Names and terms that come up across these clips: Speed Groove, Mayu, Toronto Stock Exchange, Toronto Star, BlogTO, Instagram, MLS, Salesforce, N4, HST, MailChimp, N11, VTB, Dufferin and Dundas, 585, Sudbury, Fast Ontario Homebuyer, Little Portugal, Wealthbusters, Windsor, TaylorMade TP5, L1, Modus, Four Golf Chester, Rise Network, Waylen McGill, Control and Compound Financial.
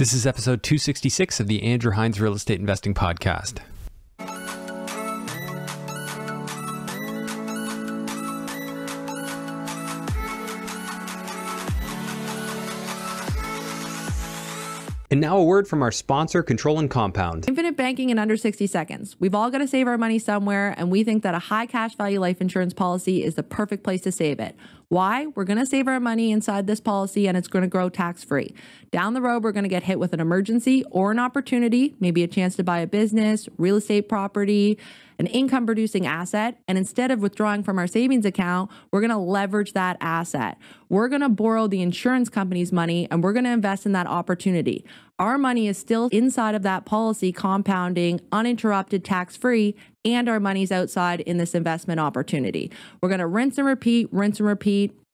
This is episode 266 of the Andrew Hines Real Estate Investing Podcast. And now a word from our sponsor, Control and Compound. Infinite banking in under 60 seconds. We've all got to save our money somewhere, and we think that a high cash value life insurance policy is the perfect place to save it. Why? We're going to save our money inside this policy, and it's going to grow tax-free. Down the road, we're going to get hit with an emergency or an opportunity, maybe a chance to buy a business, real estate property, an income-producing asset, and instead of withdrawing from our savings account, we're going to leverage that asset. We're going to borrow the insurance company's money, and we're going to invest in that opportunity. Our money is still inside of that policy, compounding, uninterrupted, tax-free, and our money's outside in this investment opportunity. We're going to rinse and repeat,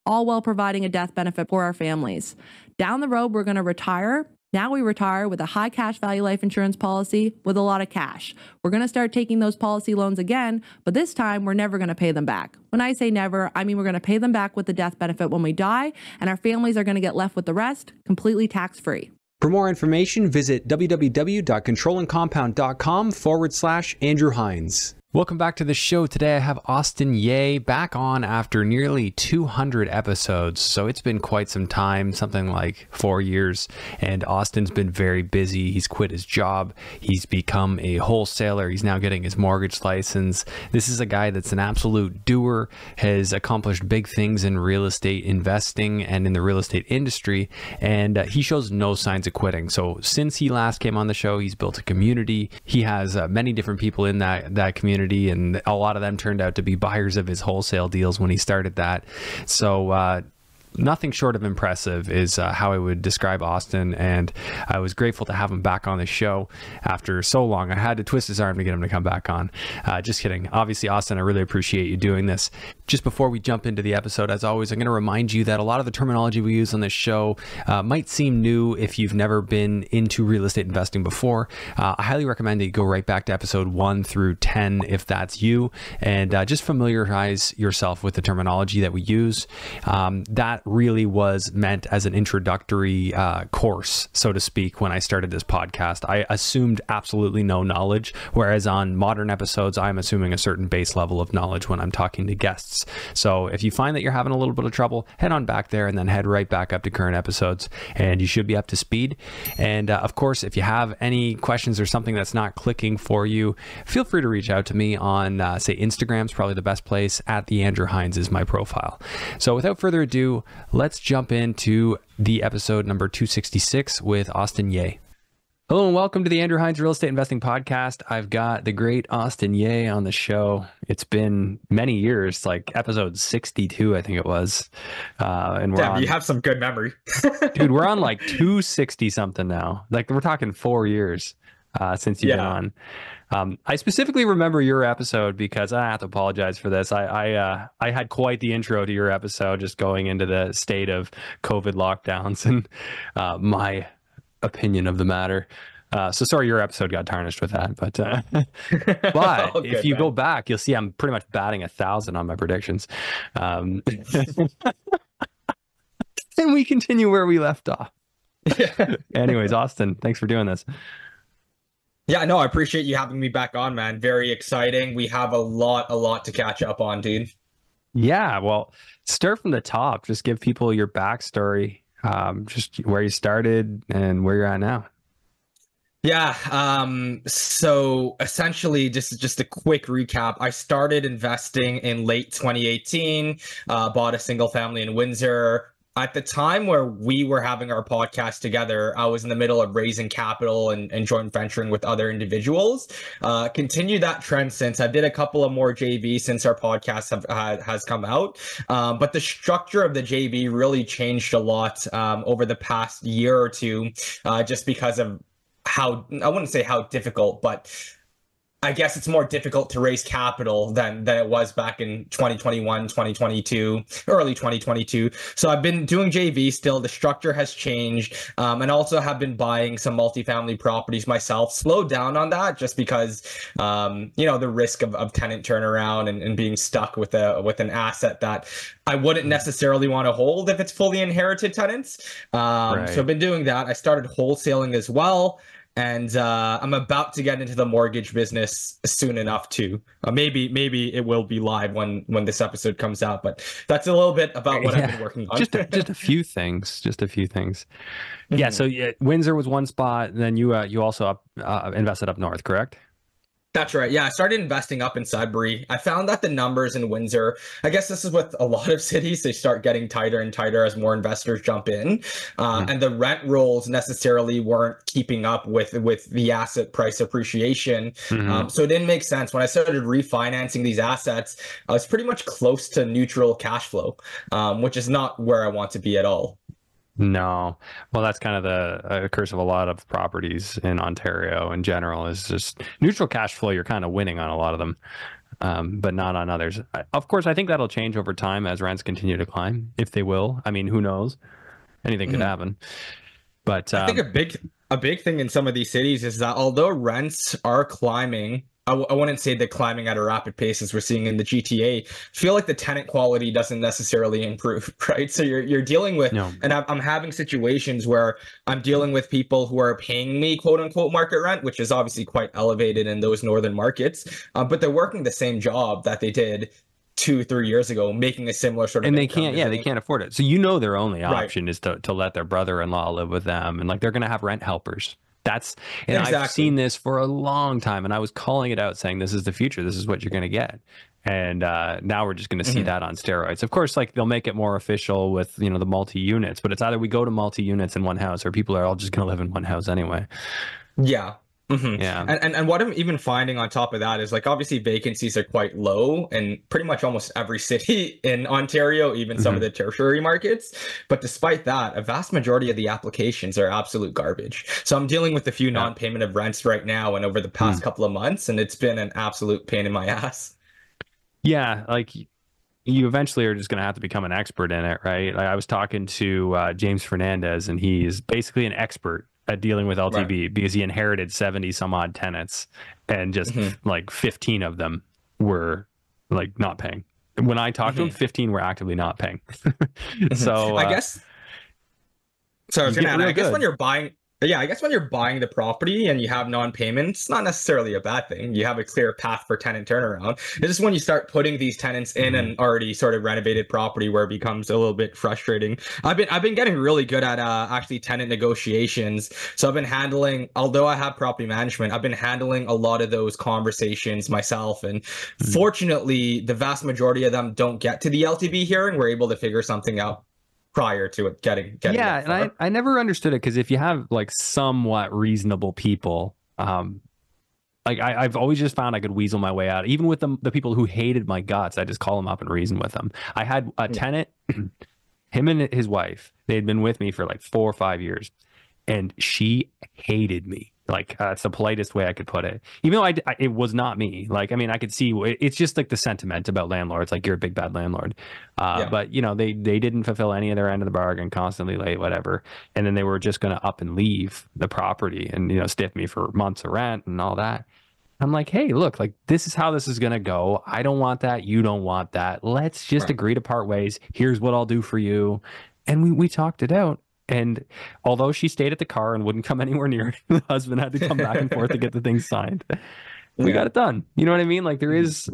all while providing a death benefit for our families. Down the road, we're going to retire. Now we retire with a high cash value life insurance policy with a lot of cash. We're going to start taking those policy loans again, but this time we're never going to pay them back. When I say never, I mean we're going to pay them back with the death benefit when we die, and our families are going to get left with the rest completely tax-free. For more information, visit www.controlandcompound.com/Andrew Hines. Welcome back to the show. Today I have Austin Yeh back on after nearly 200 episodes. So it's been quite some time, something like 4 years. And Austin's been very busy. He's quit his job. He's become a wholesaler. He's now getting his mortgage license. This is a guy that's an absolute doer, has accomplished big things in real estate investing and in the real estate industry. And he shows no signs of quitting. So since he last came on the show, he's built a community. He has many different people in that community. And a lot of them turned out to be buyers of his wholesale deals when he started that. So nothing short of impressive is how I would describe Austin. And I was grateful to have him back on the show after so long. I had to twist his arm to get him to come back on. Just kidding. Obviously, Austin, I really appreciate you doing this. Just before we jump into the episode, as always, I'm going to remind you that a lot of the terminology we use on this show might seem new if you've never been into real estate investing before. I highly recommend that you go right back to episode 1 through 10 if that's you, and just familiarize yourself with the terminology that we use. That really was meant as an introductory course, so to speak. When I started this podcast, I assumed absolutely no knowledge, whereas on modern episodes, I'm assuming a certain base level of knowledge when I'm talking to guests. So if you find that you're having a little bit of trouble, head on back there and then head right back up to current episodes, and you should be up to speed. And of course, if you have any questions or something that's not clicking for you, feel free to reach out to me on, say, Instagram's probably the best place. At the Andrew Hines is my profile. So without further ado, let's jump into the episode number 266 with Austin Yeh. Hello and welcome to the Andrew Hines Real Estate Investing Podcast. I've got the great Austin Yeh on the show. It's been many years, like episode 62, I think it was. And we're Damn, you have some good memory. Dude, we're on like 260 something now. Like we're talking 4 years since you've been on. I specifically remember your episode because I have to apologize for this. I had quite the intro to your episode, just going into the state of COVID lockdowns and my opinion of the matter. So sorry, your episode got tarnished with that, but but if you go back, you'll see I'm pretty much batting 1,000 on my predictions. And we continue where we left off. Anyways, Austin, thanks for doing this. Yeah, no, I appreciate you having me back on, man. Very exciting. We have a lot to catch up on, dude. Yeah, well, start from the top. Just give people your backstory. Just where you started and where you're at now. Yeah. So essentially, just a quick recap. I started investing in late 2018, bought a single family in Windsor. At the time where we were having our podcast together, I was in the middle of raising capital and joint venturing with other individuals. Continue that trend since. I did a couple of more JV since our podcast has come out. But the structure of the JV really changed a lot over the past year or two, just because of how, I wouldn't say how difficult, but I guess it's more difficult to raise capital than it was back in 2021, 2022, early 2022. So I've been doing JV still. The structure has changed, and also have been buying some multifamily properties myself. Slowed down on that just because, you know, the risk of tenant turnaround and being stuck with an asset that I wouldn't necessarily want to hold if it's fully inherited tenants. Right. So I've been doing that. I started wholesaling as well. And I'm about to get into the mortgage business soon enough too. Maybe it will be live when this episode comes out. But that's a little bit about what I've been working on. Just a few things. Mm-hmm. Yeah. So yeah, Windsor was one spot. And then you you also invested up north, correct? That's right. Yeah, I started investing up in Sudbury. I found that the numbers in Windsor, I guess this is with a lot of cities, they start getting tighter and tighter as more investors jump in. And the rent rolls necessarily weren't keeping up with the asset price appreciation. Mm-hmm. So it didn't make sense. When I started refinancing these assets, I was pretty much close to neutral cash flow, which is not where I want to be at all. No. Well, that's kind of the curse of a lot of properties in Ontario in general, is just neutral cash flow. You're kind of winning on a lot of them, but not on others. Of course, I think that'll change over time as rents continue to climb, if they will. I mean, who knows? Anything could happen. But I think a big thing in some of these cities is that although rents are climbing, I wouldn't say they're climbing at a rapid pace as we're seeing in the GTA. I feel like the tenant quality doesn't necessarily improve, right? So you're dealing with, and I'm having situations where I'm dealing with people who are paying me quote unquote market rent, which is obviously quite elevated in those northern markets, but they're working the same job that they did 2-3 years ago, making a similar sort of income. They can't afford it. So you know their only option is to let their brother-in-law live with them, and like they're going to have rent helpers. I've seen this for a long time, and I was calling it out saying, this is the future. This is what you're going to get. And now we're just going to see that on steroids. Of course, like they'll make it more official with, you know, the multi-units, but it's either we go to multi-units in one house or people are all just going to live in one house anyway. Yeah. Mm-hmm. Yeah. And what I'm even finding on top of that is, like, obviously vacancies are quite low in pretty much almost every city in Ontario, even some of the tertiary markets. But despite that, a vast majority of the applications are absolute garbage. So I'm dealing with a few non-payment of rents right now and over the past couple of months, and it's been an absolute pain in my ass. Yeah, like you eventually are just going to have to become an expert in it, right? Like I was talking to James Fernandez, and he's basically an expert at dealing with LTB because he inherited 70 some odd tenants, and just like 15 of them were like not paying. When I talked to him, 15 were actively not paying. So when you're buying the property and you have non-payment, it's not necessarily a bad thing. You have a clear path for tenant turnaround. It's just when you start putting these tenants in an already sort of renovated property where it becomes a little bit frustrating. I've been getting really good at actually tenant negotiations. So I've been handling, although I have property management, I've been handling a lot of those conversations myself. And fortunately, the vast majority of them don't get to the LTB hearing. We're able to figure something out prior to it getting yeah. And I never understood it, because if you have like somewhat reasonable people, like I've always just found I could weasel my way out. Even with the people who hated my guts, I just call them up and reason with them. I had a tenant, him and his wife, they had been with me for like 4 or 5 years, and she hated me. Like it's the politest way I could put it, even though it was not me. Like, I mean, I could see it's just like the sentiment about landlords, like you're a big bad landlord. But you know, they didn't fulfill any of their end of the bargain, constantly late, whatever. And then they were just going to up and leave the property and, you know, stiff me for months of rent and all that. I'm like, hey, look, like this is how this is going to go. I don't want that. You don't want that. Let's just agree to part ways. Here's what I'll do for you. And we talked it out. And although she stayed at the car and wouldn't come anywhere near it, the husband had to come back and forth to get the thing signed. We got it done. You know what I mean? Like there is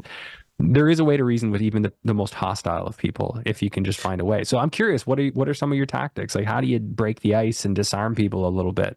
a way to reason with even the most hostile of people, if you can just find a way. So I'm curious, what are some of your tactics? Like, how do you break the ice and disarm people a little bit?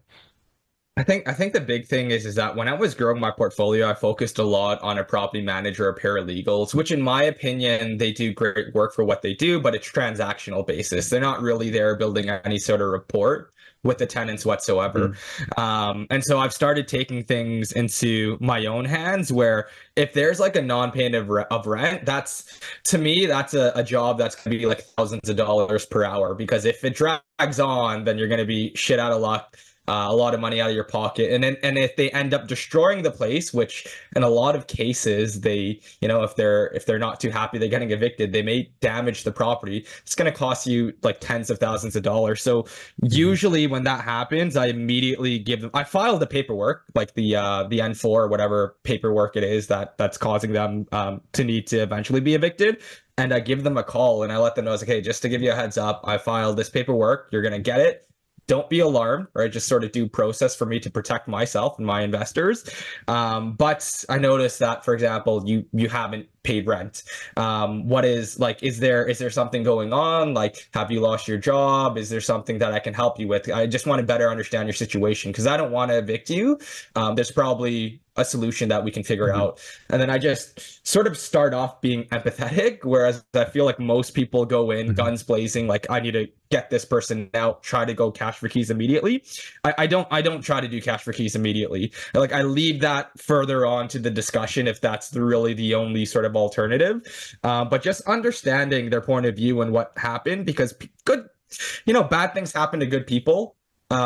I think the big thing is that when I was growing my portfolio, I focused a lot on a property manager or paralegals, which in my opinion, they do great work for what they do, but it's transactional basis. They're not really there building any sort of rapport with the tenants whatsoever. And so I've started taking things into my own hands, where if there's like a non-payment of rent, that's, to me, that's a job that's going to be like thousands of dollars per hour, because if it drags on, then you're going to be shit out of luck. a lot of money out of your pocket. And then, and if they end up destroying the place, which in a lot of cases they, you know, if they're not too happy, they're getting evicted, they may damage the property. It's going to cost you like tens of thousands of dollars. So usually when that happens, I immediately give them, I file the paperwork, like the N4 or whatever paperwork it is that's causing them to need to eventually be evicted. And I give them a call and I let them know, I was like, hey, just to give you a heads up, I filed this paperwork. You're going to get it. Don't be alarmed, right? Just sort of due process for me to protect myself and my investors. But I noticed that, for example, you haven't paid rent. What is like, is there something going on? Like, have you lost your job? Is there something that I can help you with? I just want to better understand your situation because I don't want to evict you. There's probably a solution that we can figure out. And then I just sort of start off being empathetic, whereas I feel like most people go in guns blazing, like I need to get this person out, try to go cash for keys immediately. I don't try to do cash for keys immediately. Like I leave that further on to the discussion if that's really the only sort of alternative. But just understanding their point of view and what happened, because bad things happen to good people.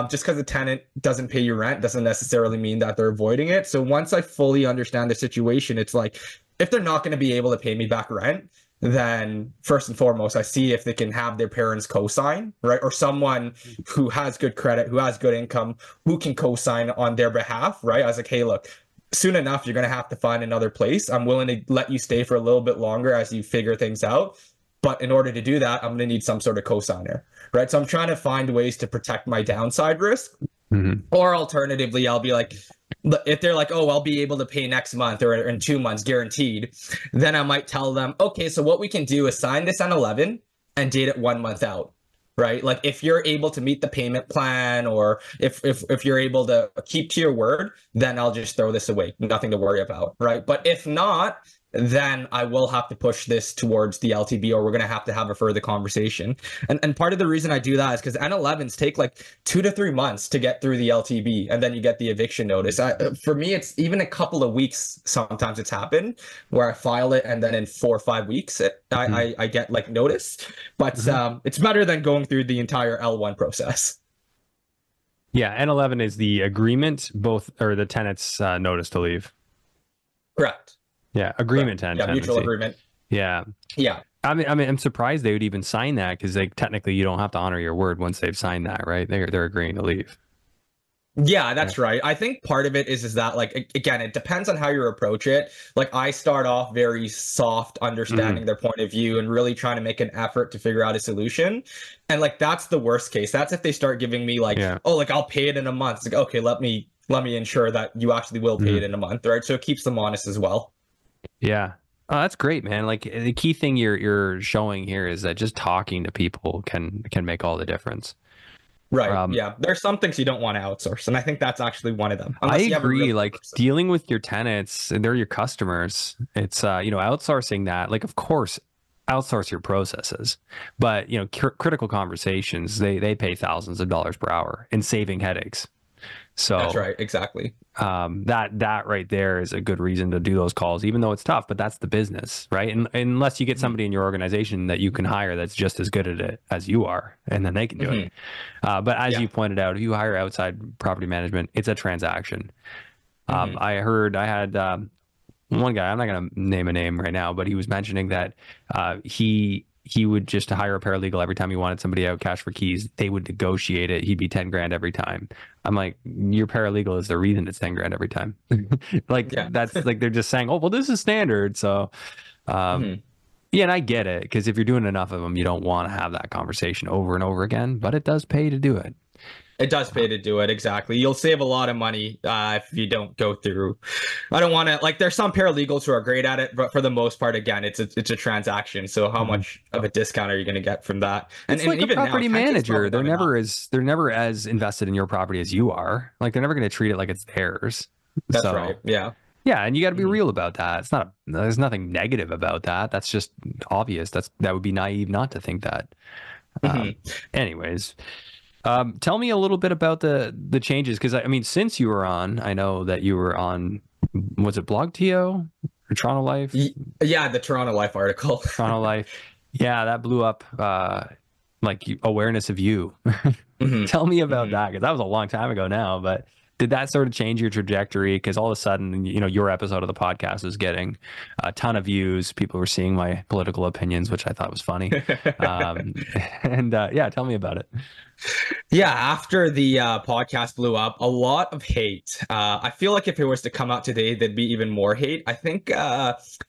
Just because the tenant doesn't pay your rent doesn't necessarily mean that they're avoiding it. So once I fully understand the situation, it's like, if they're not going to be able to pay me back rent, then first and foremost, I see if they can have their parents co-sign, right? Or someone who has good credit, who has good income, who can co-sign on their behalf, right? I was like, hey, look, soon enough, you're going to have to find another place. I'm willing to let you stay for a little bit longer as you figure things out. But in order to do that, I'm going to need some sort of cosigner, right? So I'm trying to find ways to protect my downside risk. Or alternatively, I'll be like, if they're like, oh, I'll be able to pay next month or in 2 months guaranteed, then I might tell them, okay, so what we can do is sign this N11 and date it 1 month out. Right? Like if you're able to meet the payment plan or if you're able to keep to your word, then I'll just throw this away. Nothing to worry about. Right. But if not, then I will have to push this towards the LTB or we're going to have a further conversation. And part of the reason I do that is because N11s take like 2 to 3 months to get through the LTB and then you get the eviction notice. For me, it's even a couple of weeks. Sometimes it's happened where I file it and then in 4 or 5 weeks, I get like notice, but it's better than going through the entire L1 process. Yeah. N11 is the agreement, both or the tenant's notice to leave. Correct. Yeah, agreement. Right. Yeah, mutual agreement. Yeah. Yeah. I mean, I'm surprised they would even sign that because, like, technically, you don't have to honor your word once they've signed that, right? They're agreeing to leave. Yeah, that's right. I think part of it is that, like, again, it depends on how you approach it. Like, I start off very soft, understanding their point of view and really trying to make an effort to figure out a solution. And like, that's the worst case. That's if they start giving me like, oh, like I'll pay it in a month. It's like, okay, let me ensure that you actually will pay it in a month, right? So it keeps them honest as well. Yeah. Oh, that's great, man. Like the key thing you're showing here is that just talking to people can make all the difference. Right. Yeah. There's some things you don't want to outsource. And I think that's actually one of them. I agree. Like dealing with your tenants and they're your customers. It's, outsourcing that, like, of course, outsource your processes, but you know, critical conversations, they pay thousands of dollars per hour in saving headaches. So that's right. Exactly. That right there is a good reason to do those calls, even though it's tough, but that's the business, right? And unless you get somebody in your organization that you can hire, that's just as good at it as you are, and then they can do it. But as you pointed out, if you hire outside property management, it's a transaction. I had one guy, I'm not going to name a name right now, but he was mentioning that, he would just hire a paralegal every time he wanted somebody out cash for keys. They would negotiate it. He'd be 10 grand every time. I'm like, your paralegal is the reason it's 10 grand every time. Like that's like, they're just saying, oh, well, this is standard. So, yeah, and I get it. Cause if you're doing enough of them, you don't want to have that conversation over and over again, but it does pay to do it. It does pay to do it. Exactly. You'll save a lot of money if you don't go through. I don't want to, like, there's some paralegals who are great at it, but for the most part, again, it's a transaction. So how much of a discount are you going to get from that? And, it's like and even a property manager, they're never as invested in your property as you are. Like they're never going to treat it like it's theirs. That's right. Yeah. Yeah. And you got to be real about that. It's not, there's nothing negative about that. That's just obvious. That would be naive not to think that. Anyways. Tell me a little bit about the changes, because I mean, since you were on, I know that you were on, was it BlogTO or Toronto Life? Yeah, the Toronto Life article. Toronto Life. Yeah, that blew up like awareness of you. Tell me about that, because that was a long time ago now. But did that sort of change your trajectory? Because all of a sudden, you know, your episode of the podcast is getting a ton of views. People were seeing my political opinions, which I thought was funny. Yeah, tell me about it. Yeah, after the podcast blew up, a lot of hate. I feel like if it was to come out today, there'd be even more hate. I think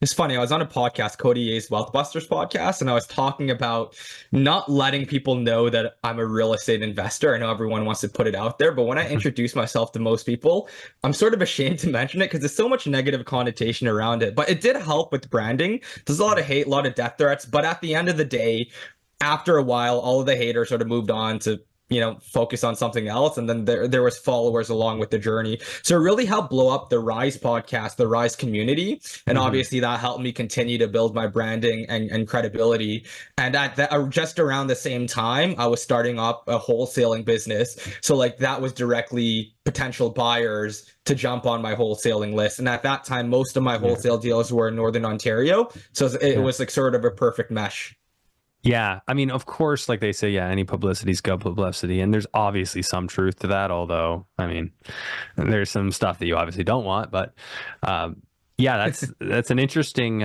it's funny. I was on a podcast, Cody Ye's Wealthbusters podcast, and I was talking about not letting people know that I'm a real estate investor. I know everyone wants to put it out there, but when I introduce myself to most people, I'm sort of ashamed to mention it because there's so much negative connotation around it. But it did help with branding. There's a lot of hate, a lot of death threats, but at the end of the day, after a while, all of the haters sort of moved on to, you know, focus on something else. And then there was followers along with the journey. So it really helped blow up the Rise podcast, the Rise community. And obviously that helped me continue to build my branding and credibility. And at that, just around the same time, I was starting up a wholesaling business. So like that was directly potential buyers to jump on my wholesaling list. And at that time, most of my wholesale deals were in Northern Ontario. So it was like sort of a perfect mesh. Yeah, I mean, of course, like they say, yeah, any publicity is good publicity. And there's obviously some truth to that, although, I mean, there's some stuff that you obviously don't want. But yeah, that's an interesting thing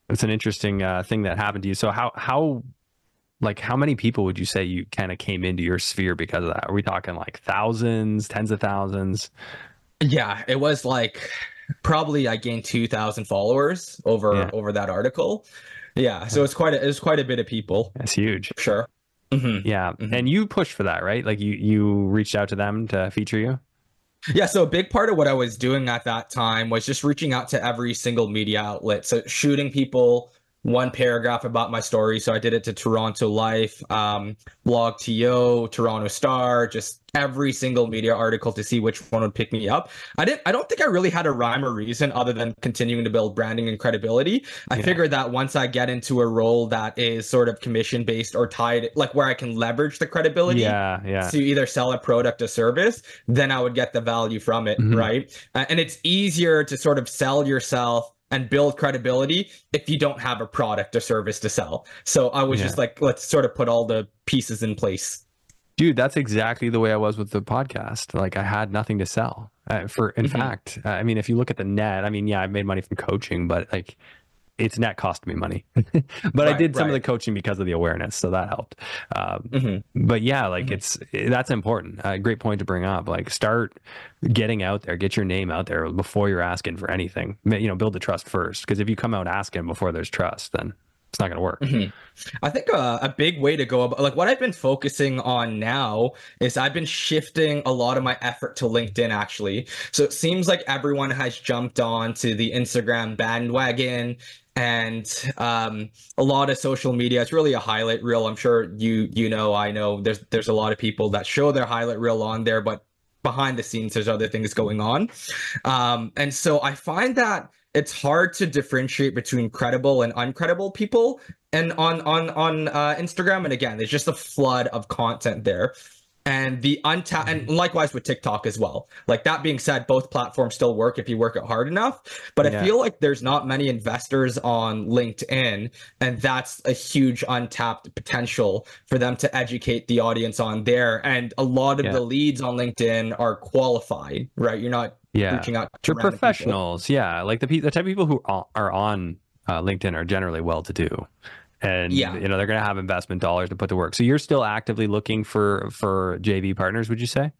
that happened to you. So how many people would you say you kind of came into your sphere because of that? Are we talking like thousands, tens of thousands? Yeah, it was like probably I gained 2,000 followers over that article. Yeah, so it's quite a bit of people. That's huge. Sure. Yeah, and you pushed for that, right? Like you reached out to them to feature you? Yeah, so a big part of what I was doing at that time was just reaching out to every single media outlet. So shooting people one paragraph about my story. So I did it to Toronto Life, BlogTO, Toronto Star, just every single media article to see which one would pick me up. I don't think I really had a rhyme or reason other than continuing to build branding and credibility. I figured that once I get into a role that is sort of commission based or tied, like where I can leverage the credibility to either sell a product or service, then I would get the value from it, right? And it's easier to sort of sell yourself and build credibility if you don't have a product or service to sell. So I was just like, let's sort of put all the pieces in place. Dude, that's exactly the way I was with the podcast. Like I had nothing to sell. In fact, I mean, if you look at the net, I mean, yeah, I made money from coaching, but like its net cost me money, but I did some of the coaching because of the awareness. So that helped. But yeah, like that's important. Great point to bring up. Like start getting out there, get your name out there before you're asking for anything, you know, build the trust first. Cause if you come out asking before there's trust, then it's not going to work. I think a big way to go about, like what I've been focusing on now is I've been shifting a lot of my effort to LinkedIn actually. So it seems like everyone has jumped on to the Instagram bandwagon and a lot of social media. It's really a highlight reel. I'm sure you know, I know there's a lot of people that show their highlight reel on there, but behind the scenes, there's other things going on. And so I find that it's hard to differentiate between credible and uncredible people. And on Instagram, and again, there's just a flood of content there. And the untapped, and likewise with TikTok as well. Like that being said, both platforms still work if you work it hard enough. But I feel like there's not many investors on LinkedIn, and that's a huge untapped potential for them to educate the audience on there. And a lot of the leads on LinkedIn are qualified, right? You're not reaching out to professionals. People. Yeah, like the type of people who are on LinkedIn are generally well-to-do. And, you know, they're going to have investment dollars to put to work. So you're still actively looking for JV partners, would you say?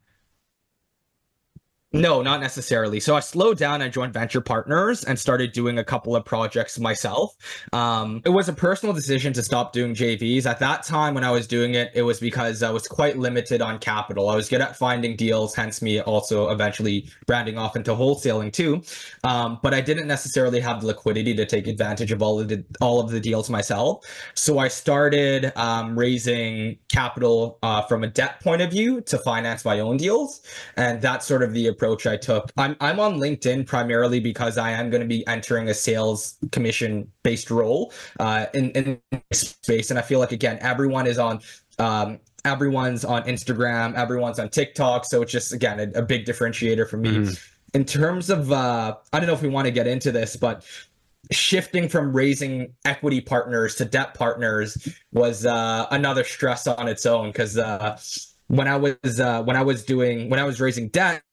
No, not necessarily. So I slowed down and joined venture partners and started doing a couple of projects myself. It was a personal decision to stop doing JVs. At that time when I was doing it, it was because I was quite limited on capital. I was good at finding deals, hence me also eventually branding off into wholesaling too. But I didn't necessarily have the liquidity to take advantage of all of the deals myself. So I started raising capital from a debt point of view to finance my own deals. And that's sort of the approach I took. I'm on LinkedIn primarily because I am going to be entering a sales commission based role in space, and I feel like again everyone is on everyone's on Instagram, everyone's on TikTok, so it's just again a big differentiator for me. In terms of I don't know if we want to get into this, but shifting from raising equity partners to debt partners was another stress on its own, because when I was raising debt,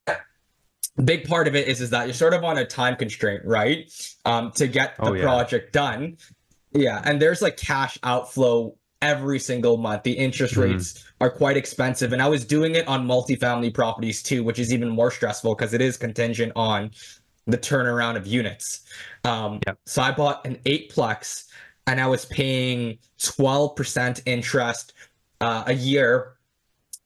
big part of it is that you're sort of on a time constraint, right? To get the project done. Yeah. And there's like cash outflow every single month. The interest rates are quite expensive. And I was doing it on multifamily properties too, which is even more stressful because it is contingent on the turnaround of units. So I bought an 8-plex and I was paying 12% interest a year,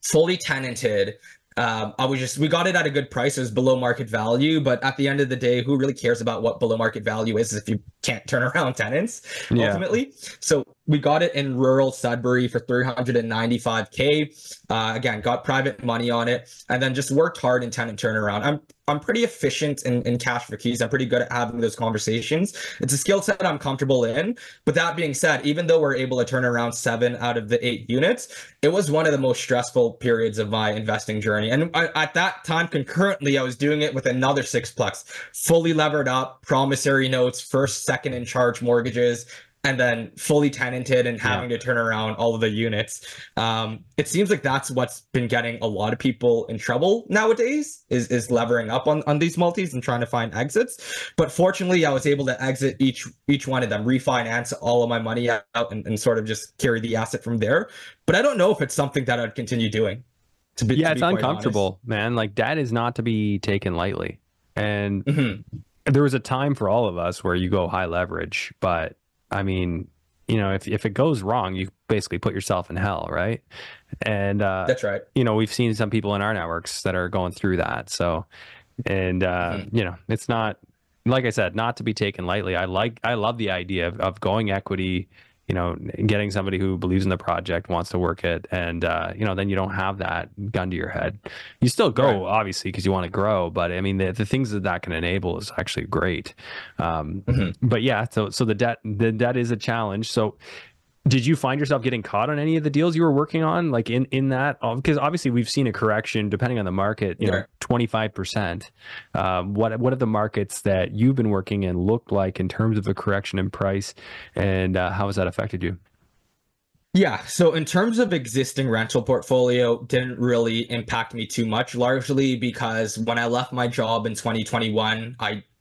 fully tenanted. We got it at a good price. It was below market value, but at the end of the day, who really cares about what below market value is if you can't turn around tenants ultimately? So we got it in rural Sudbury for $395K. Again, got private money on it, and then just worked hard in tenant turnaround. I'm pretty efficient in cash for keys. I'm pretty good at having those conversations. It's a skill set I'm comfortable in. But that being said, even though we're able to turn around 7 out of the 8 units, it was one of the most stressful periods of my investing journey. And at that time, concurrently, I was doing it with another 6-plex, fully levered up, promissory notes, first, second in charge mortgages, and then fully tenanted and having to turn around all of the units. It seems like that's what's been getting a lot of people in trouble nowadays, is levering up on these multis and trying to find exits. But fortunately, I was able to exit each one of them, refinance all of my money out, and sort of just carry the asset from there. But I don't know if it's something that I'd continue doing. It's uncomfortable, man. Like, that is not to be taken lightly. And there was a time for all of us where you go high leverage, but I mean, you know, if it goes wrong, you basically put yourself in hell, right? And that's right. You know, we've seen some people in our networks that are going through that. So, and you know, it's not, like I said, not to be taken lightly. I love the idea of going equity, you know, getting somebody who believes in the project, wants to work it, and you know, then you don't have that gun to your head. You still go obviously because you want to grow, but I mean, the things that can enable is actually great. But yeah, so the debt is a challenge. So did you find yourself getting caught on any of the deals you were working on, like in that? Because obviously we've seen a correction depending on the market, you know, 25%. What have the markets that you've been working in looked like in terms of a correction in price, and how has that affected you? Yeah, so in terms of existing rental portfolio, didn't really impact me too much, largely because when I left my job in 2021,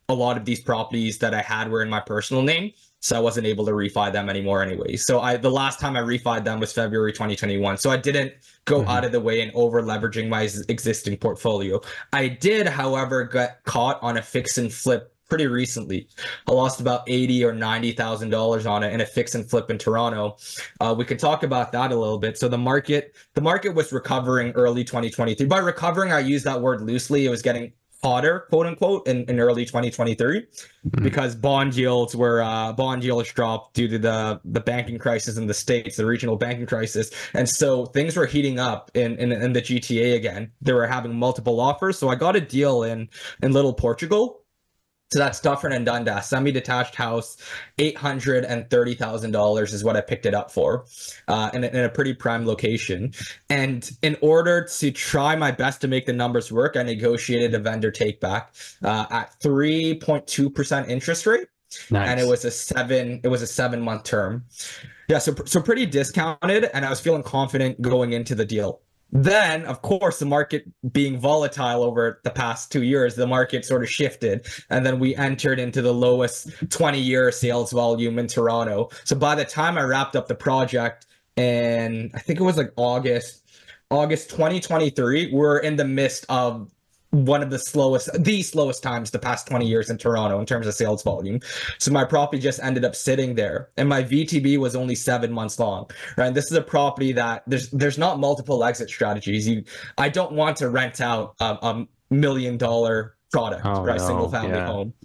a lot of these properties that I had were in my personal name. So I wasn't able to refi them anymore anyway. So the last time I refied them was February 2021. So I didn't go out of the way and over leveraging my existing portfolio. I did, however, get caught on a fix and flip pretty recently. I lost about $80,000 or $90,000 on it in a fix and flip in Toronto. We can talk about that a little bit. So the market was recovering early 2023. By recovering, I use that word loosely. It was getting hotter, quote unquote, in early 2023, because bond yields dropped due to the banking crisis in the States, the regional banking crisis. And so things were heating up in the GTA again. They were having multiple offers. So I got a deal in Little Portugal. So that's Dufferin and Dundas, semi-detached house, $830,000 is what I picked it up for, in a pretty prime location. And in order to try my best to make the numbers work, I negotiated a vendor take back at 3.2% interest rate. Nice. And it was a 7-month term. Yeah, so pretty discounted, and I was feeling confident going into the deal. Then, of course, the market being volatile over the past 2 years, the market sort of shifted. And then we entered into the lowest 20-year sales volume in Toronto. So by the time I wrapped up the project, and I think it was like August 2023, we're in the midst of one of the slowest times the past 20 years in Toronto in terms of sales volume. So my property just ended up sitting there, and my VTB was only 7 months long, right? And this is a property that there's not multiple exit strategies. I don't want to rent out a $1 million product, single family home.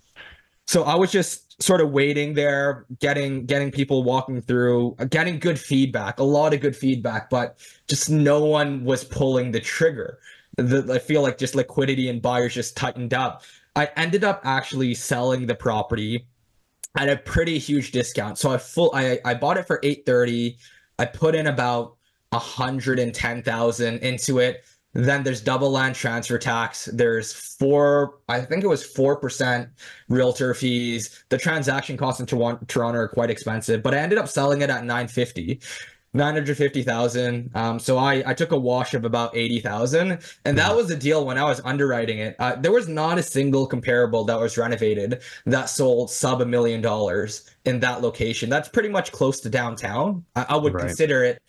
So I was just sort of waiting there, getting people walking through, getting good feedback, a lot of good feedback, but just no one was pulling the trigger. I feel like just liquidity and buyers just tightened up. I ended up actually selling the property at a pretty huge discount. So I bought it for $830,000. I put in about $110,000 into it. Then there's double land transfer tax. There's 4% realtor fees. The transaction costs in Toronto are quite expensive, but I ended up selling it at $950,000. So I took a wash of about $80,000, and that was the deal when I was underwriting it. There was not a single comparable that was renovated that sold sub $1 million in that location. That's pretty much close to downtown. I would consider it.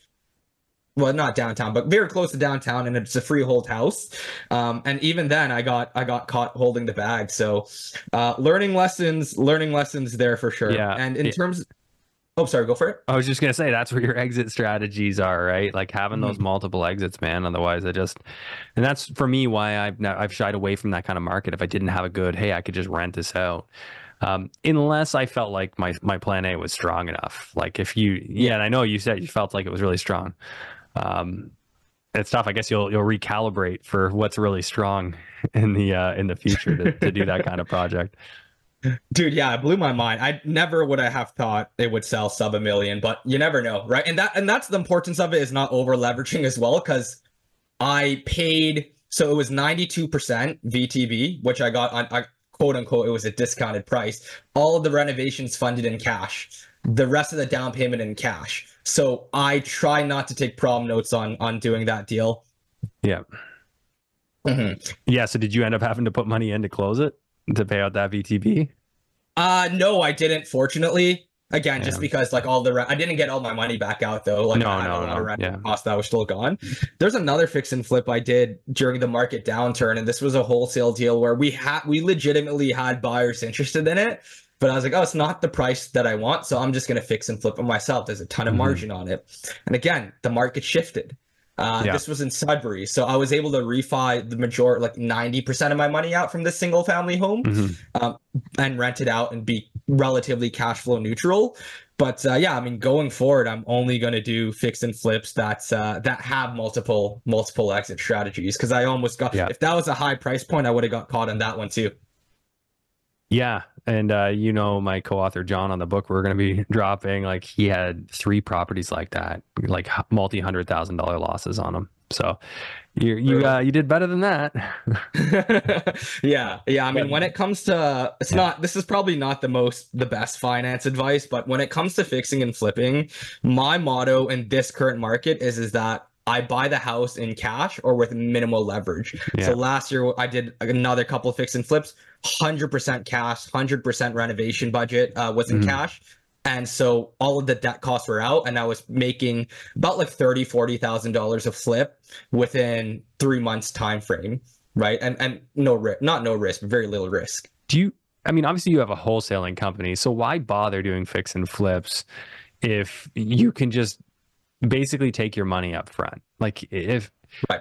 Well, not downtown, but very close to downtown, and it's a freehold house. And even then, I got caught holding the bag. So, learning lessons there for sure. Yeah. And in terms, oh, sorry, go for it. I was just gonna say that's where your exit strategies are, right? Like having those multiple exits, man. Otherwise, and that's for me why I've shied away from that kind of market. If I didn't have a good, hey, I could just rent this out. Unless I felt like my plan A was strong enough. Like if you, and I know you said you felt like it was really strong. It's tough. I guess you'll recalibrate for what's really strong in the future to do that kind of project. Dude, yeah, it blew my mind. I never would I have thought they would sell sub $1 million, but you never know, right? And that's the importance of it, is not over leveraging as well, because I paid, so it was 92% VTB, which I got on, quote unquote, it was a discounted price. All of the renovations funded in cash, the rest of the down payment in cash. So I try not to take prom notes on doing that deal. Yeah. Yeah. So did you end up having to put money in to close it, to pay out that VTB? No, I didn't. Fortunately, again, just because like all the I didn't get all my money back out though. Like cost that was still gone. There's another fix and flip I did during the market downturn, and this was a wholesale deal where we legitimately had buyers interested in it. But I was like, oh, it's not the price that I want, so I'm just going to fix and flip it myself. There's a ton of margin on it. And again, the market shifted. This was in Sudbury. So I was able to refi the majority, like 90% of my money out from this single family home and rent it out and be relatively cash flow neutral. But I mean, going forward, I'm only going to do fix and flips that have multiple exit strategies. Because I almost got, if that was a high price point, I would have got caught on that one too. Yeah. And, my co-author John on the book, we're going to be dropping, like he had 3 properties like that, like multi-$100,000 losses on them. So you did better than that. Yeah. I mean, when it comes to, this is probably not the best finance advice, but when it comes to fixing and flipping, my motto in this current market is that I buy the house in cash or with minimal leverage. Yeah. So last year I did another couple of fix and flips, 100% cash, 100% renovation budget was in cash. And so all of the debt costs were out, and I was making about like $30,000, $40,000 a flip within 3 months time frame, right? And very little risk. Obviously you have a wholesaling company, so why bother doing fix and flips if you can just basically take your money up front? Like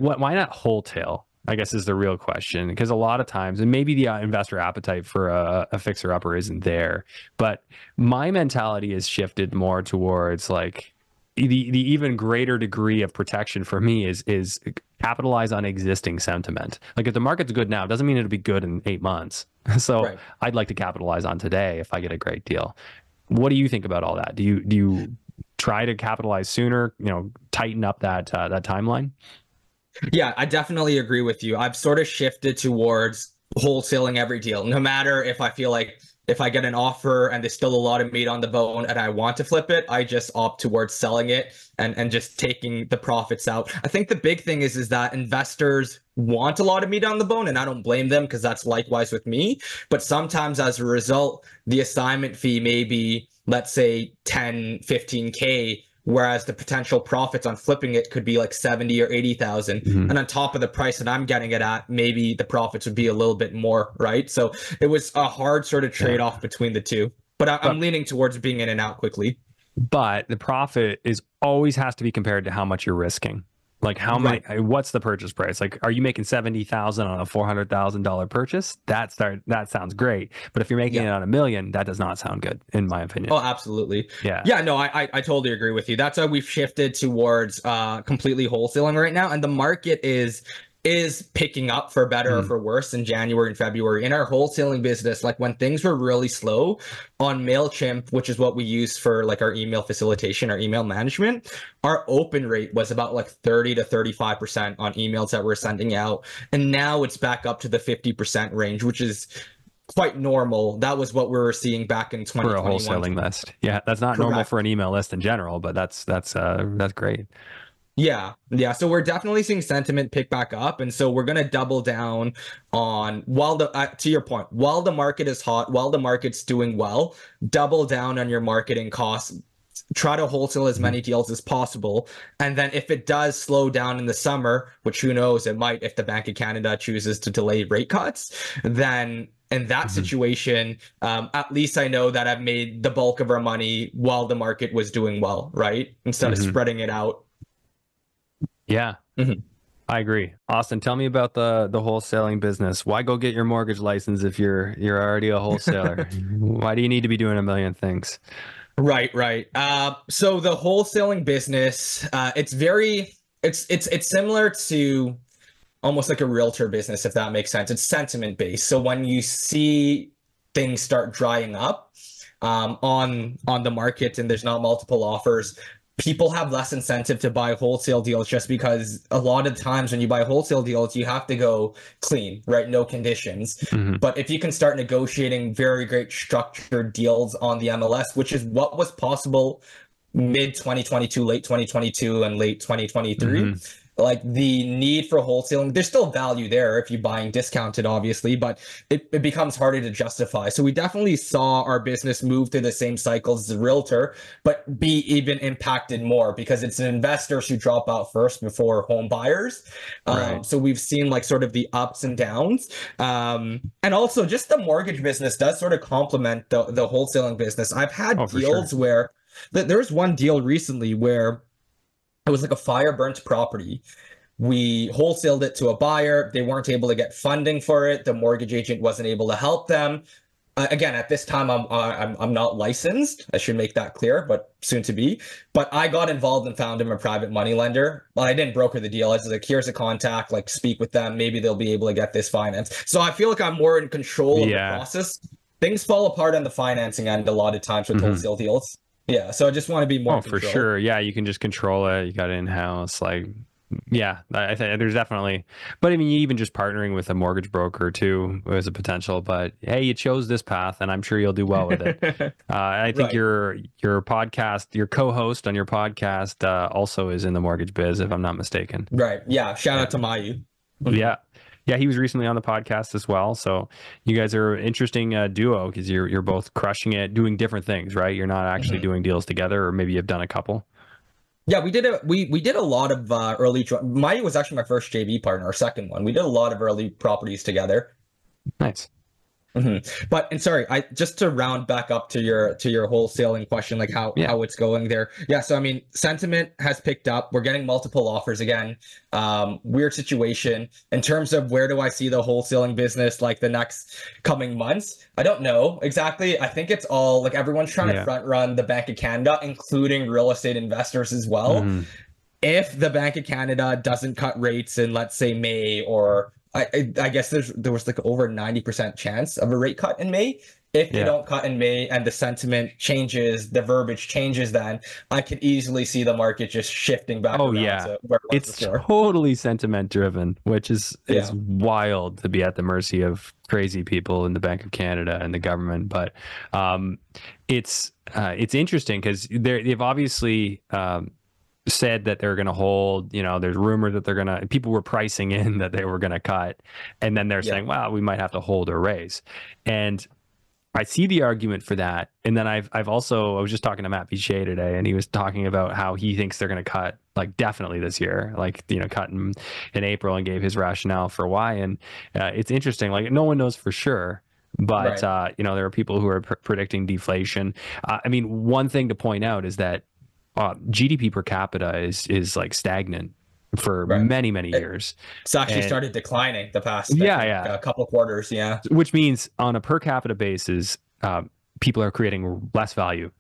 why not wholesale, I guess, is the real question, because a lot of times, and maybe the investor appetite for a fixer-upper isn't there, but my mentality has shifted more towards like the even greater degree of protection for me is capitalize on existing sentiment. Like if the market's good now, it doesn't mean it'll be good in 8 months. So I'd like to capitalize on today if I get a great deal. What do you think about all that? Do you try to capitalize sooner, tighten up that timeline? Yeah, I definitely agree with you. I've sort of shifted towards wholesaling every deal, no matter if I feel like if I get an offer and there's still a lot of meat on the bone and I want to flip it, I just opt towards selling it and just taking the profits out. I think the big thing is that investors want a lot of meat on the bone, and I don't blame them, because that's likewise with me. But sometimes as a result, the assignment fee may be, let's say, 10, 15K, whereas the potential profits on flipping it could be like 70 or 80,000. And on top of the price that I'm getting it at, maybe the profits would be a little bit more, right? So it was a hard sort of trade-off between the two, but I'm leaning towards being in and out quickly. But the profit is always has to be compared to how much you're risking. Like how much, what's the purchase price? Like, are you making $70,000 on a $400,000 purchase? That sounds great. But if you're making it on $1 million, that does not sound good, in my opinion. Oh, absolutely. Yeah. No, I totally agree with you. That's why we've shifted towards completely wholesaling right now. And the market is is picking up for better or for worse in January and February. In our wholesaling business, like when things were really slow on MailChimp, which is what we use for like our email facilitation, our email management, our open rate was about like 30 to 35% on emails that we're sending out. And now it's back up to the 50% range, which is quite normal. That was what we were seeing back in 2021. For a wholesaling list. Yeah, that's not normal for an email list in general, but that's great. Yeah. So we're definitely seeing sentiment pick back up. And so we're going to double down on, while the, to your point, while the market is hot, while the market's doing well, double down on your marketing costs. Try to wholesale as many deals as possible. And then if it does slow down in the summer, which who knows, it might, if the Bank of Canada chooses to delay rate cuts, then in that situation, at least I know that I've made the bulk of our money while the market was doing well, right? Instead of spreading it out. Yeah, I agree. Austin, tell me about the wholesaling business. Why go get your mortgage license if you're already a wholesaler? Why do you need to be doing a million things? Right. So the wholesaling business, it's similar to almost like a realtor business, if that makes sense. It's sentiment based. So when you see things start drying up on the market and there's not multiple offers, people have less incentive to buy wholesale deals just because a lot of times when you buy wholesale deals, you have to go clean, right? No conditions. But if you can start negotiating very great structured deals on the MLS, which is what was possible mid 2022, late 2022 and late 2023, like the need for wholesaling, there's still value there if you're buying discounted, obviously, but it becomes harder to justify. So we definitely saw our business move through the same cycles as a realtor, but be even impacted more because it's investors who drop out first before home buyers. Right. So we've seen like sort of the ups and downs. And also just the mortgage business does sort of complement the wholesaling business. I've had deals where there was one deal recently where it was like a fire burnt property. We wholesaled it to a buyer. They weren't able to get funding for it. The mortgage agent wasn't able to help them. Again, at this time, I'm not licensed. I should make that clear, but soon to be. But I got involved and found him a private money lender. Well, I didn't broker the deal. I was like, here's a contact, like speak with them. Maybe they'll be able to get this finance. So I feel like I'm more in control of the process. Things fall apart on the financing end a lot of times with wholesale deals. Yeah, so I just want to be more controlled. For sure. Yeah, you can just control it. You got it in-house. Like, yeah, I think there's definitely... But I mean, even just partnering with a mortgage broker too is a potential. But hey, you chose this path, and I'm sure you'll do well with it. I think your podcast, your co-host on your podcast also is in the mortgage biz, if I'm not mistaken. Right, yeah. Shout out to Mayu. Yeah, he was recently on the podcast as well. So you guys are an interesting duo because you're both crushing it, doing different things, right? You're not actually doing deals together, or maybe you've done a couple. Yeah, we did a lot of early. Mayu was actually my first JV partner, our second one. We did a lot of early properties together. Nice. But and sorry, I just to round back up to your wholesaling question, like how it's going there. Yeah, so I mean, sentiment has picked up. We're getting multiple offers again. Weird situation in terms of where do I see the wholesaling business like the next coming months? I don't know exactly. I think it's all like everyone's trying to front run the Bank of Canada, including real estate investors as well. If the Bank of Canada doesn't cut rates in, let's say, May, or I guess there was like over 90% chance of a rate cut in May. If they don't cut in May and the sentiment changes, the verbiage changes, then I could easily see the market just shifting back. Oh yeah, to where it's totally sentiment driven, which is wild to be at the mercy of crazy people in the Bank of Canada and the government. But it's interesting because they've obviously said that they're going to hold, there's rumor that they're going to, people were pricing in that they were going to cut. And then they're saying, wow, we might have to hold or raise. And I see the argument for that. And then I was just talking to Matt Pichet today, and he was talking about how he thinks they're going to cut, like definitely this year, like, cut in April, and gave his rationale for why. And it's interesting, like no one knows for sure. But, there are people who are predicting deflation. I mean, one thing to point out is that GDP per capita is like stagnant for many years. It's actually started declining the past a couple of quarters, which means on a per capita basis, people are creating less value.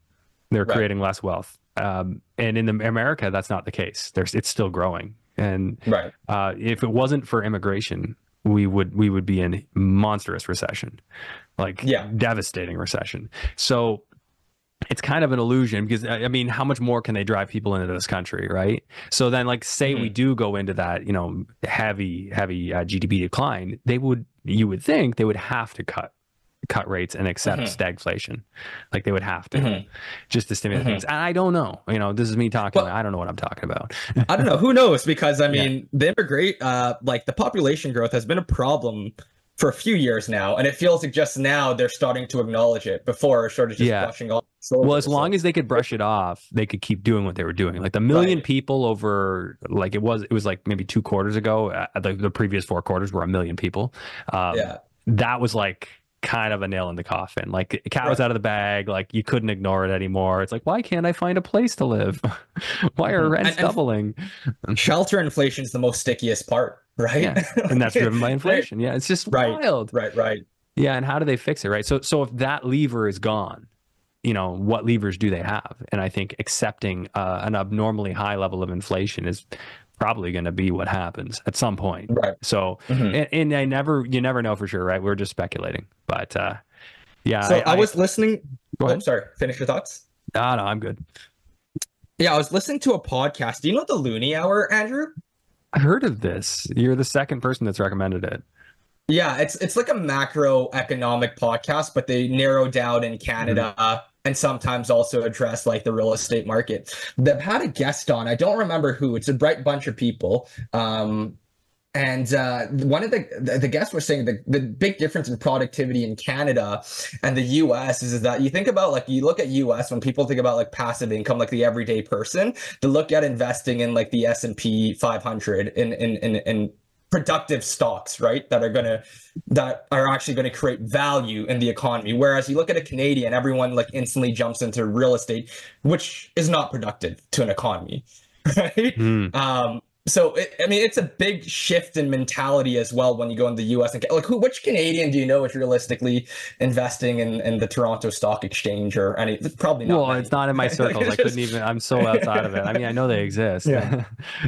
They're creating less wealth. And in America, that's not the case. It's still growing. And right. If it wasn't for immigration, we would be in monstrous recession, like devastating recession. So it's kind of an illusion, because I mean, how much more can they drive people into this country, right? So then, like, say we do go into that, you know, heavy GDP decline, you would think they would have to cut rates and accept stagflation, like they would have to, just to stimulate things. And I don't know, you know, this is me talking. Well, I don't know what I'm talking about. I don't know. Who knows? Because I mean, the population growth has been a problem for a few years now, and it feels like just now they're starting to acknowledge it. Before, sort of just brushing off. Well, as long as they could brush it off, they could keep doing what they were doing. Like the million people over, like it was like maybe 2 quarters ago. The previous 4 quarters were 1 million people. That was like kind of a nail in the coffin. Like the cat was out of the bag. Like you couldn't ignore it anymore. It's like, why can't I find a place to live? Why are rents doubling? Shelter inflation is the most stickiest part, right? And that's driven by inflation. It's just wild. Right. Yeah, and how do they fix it, right? So if that lever is gone, you know, what levers do they have? And I think accepting an abnormally high level of inflation is probably going to be what happens at some point. Right. So, and you never know for sure, right? We're just speculating, but So I was listening. Go ahead. Oh, sorry. Finish your thoughts. No, I'm good. Yeah, I was listening to a podcast. Do you know the Loony Hour, Andrew? I've heard of this. You're the second person that's recommended it. Yeah, it's like a macroeconomic podcast, but they narrow down in Canada and sometimes also address like the real estate market. They've had a guest on. I don't remember who. It's a bright bunch of people. And one of the guests was saying the big difference in productivity in Canada and the U.S. is that you think about, like, you look at U.S. when people think about like passive income, like the everyday person, they look at investing in like the S&P 500 in productive stocks, right? That are actually going to create value in the economy. Whereas you look at a Canadian, everyone like instantly jumps into real estate, which is not productive to an economy, right? So it's a big shift in mentality as well when you go in the U.S. and like, which Canadian do you know is realistically investing in the Toronto Stock Exchange or any? Probably not. Well, it's not in my circles. I couldn't even. I'm so outside of it. I mean, I know they exist. Yeah.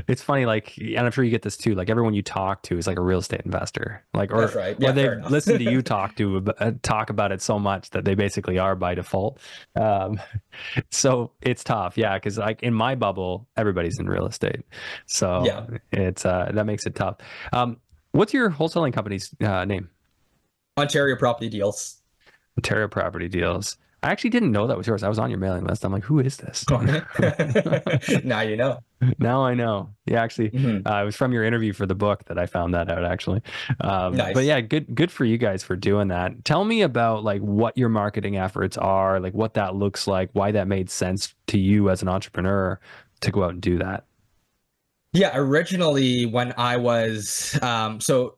It's funny, like, and I'm sure you get this too. Like everyone you talk to is like a real estate investor, like, or they listen to you talk about it so much that they basically are by default. So it's tough, because like in my bubble, everybody's in real estate, so. Yeah. It's that makes it tough. What's your wholesaling company's name? Ontario Property Deals. Ontario Property Deals. I actually didn't know that was yours. I was on your mailing list. I'm like, who is this? Now you know. Now I know. Yeah, actually, it was from your interview for the book that I found that out, actually. Nice. But yeah, good for you guys for doing that. Tell me about like what your marketing efforts are, like what that looks like, why that made sense to you as an entrepreneur to go out and do that. Yeah, originally when I was, so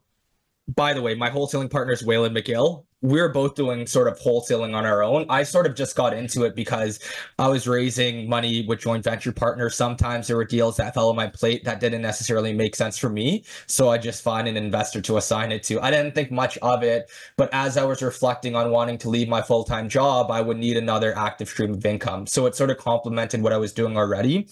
by the way, my wholesaling partner is Waylen McGill. We're both doing sort of wholesaling on our own. I sort of just got into it because I was raising money with joint venture partners. Sometimes there were deals that fell on my plate that didn't necessarily make sense for me. So I just find an investor to assign it to. I didn't think much of it, but as I was reflecting on wanting to leave my full-time job, I would need another active stream of income. So it sort of complemented what I was doing already.